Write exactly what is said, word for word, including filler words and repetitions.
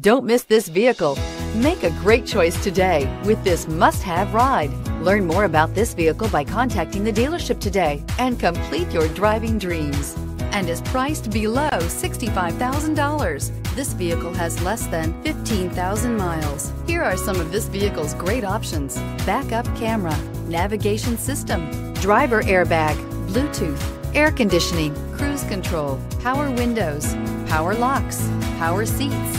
Don't miss this vehicle. Make a great choice today with this must-have ride. Learn more about this vehicle by contacting the dealership today and complete your driving dreams. And is priced below sixty-five thousand dollars. This vehicle has less than fifteen thousand miles. Here are some of this vehicle's great options: backup camera, navigation system, driver airbag, Bluetooth, air conditioning, cruise control, power windows, power locks, power seats,